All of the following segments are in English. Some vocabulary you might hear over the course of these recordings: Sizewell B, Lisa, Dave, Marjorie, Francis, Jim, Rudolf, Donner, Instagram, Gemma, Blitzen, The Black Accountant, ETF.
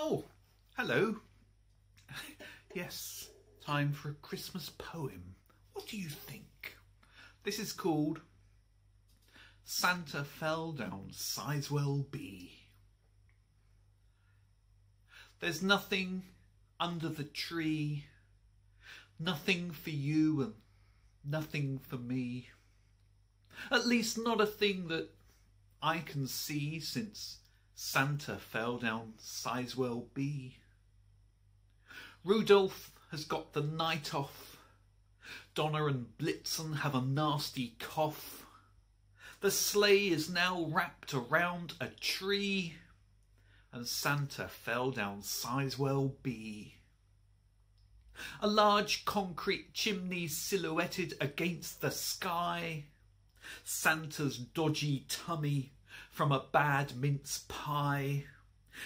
Oh, hello. Yes, time for a Christmas poem. What do you think? This is called Santa Fell Down Sizewell B. There's nothing under the tree, nothing for you and nothing for me. At least not a thing that I can see, since Santa fell down Sizewell B. Rudolf has got the night off. Donner and Blitzen have a nasty cough. The sleigh is now wrapped around a tree, and Santa fell down Sizewell B. A large concrete chimney silhouetted against the sky. Santa's dodgy tummy from a bad mince pie.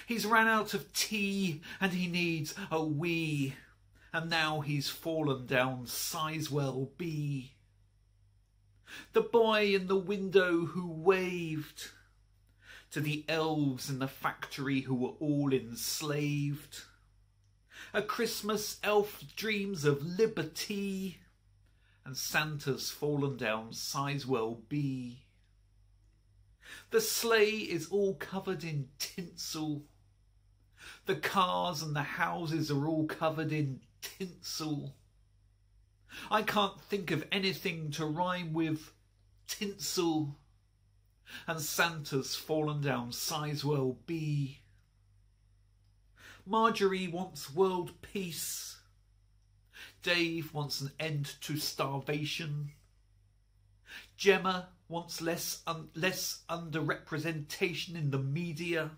He's ran out of tea and he needs a wee, and now he's fallen down Sizewell B. The boy in the window who waved to the elves in the factory who were all enslaved. A Christmas elf dreams of liberty, and Santa's fallen down Sizewell B. The sleigh is all covered in tinsel. The cars and the houses are all covered in tinsel. I can't think of anything to rhyme with tinsel, and Santa's fallen down Sizewell B. Marjorie wants world peace. Dave wants an end to starvation. Gemma wants less underrepresentation in the media.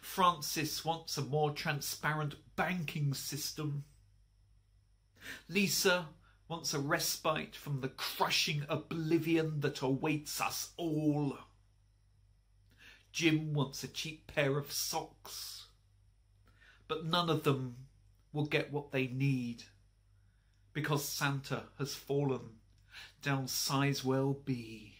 Francis wants a more transparent banking system. Lisa wants a respite from the crushing oblivion that awaits us all. Jim wants a cheap pair of socks, but none of them will get what they need, because Santa has fallen down Sizewell B.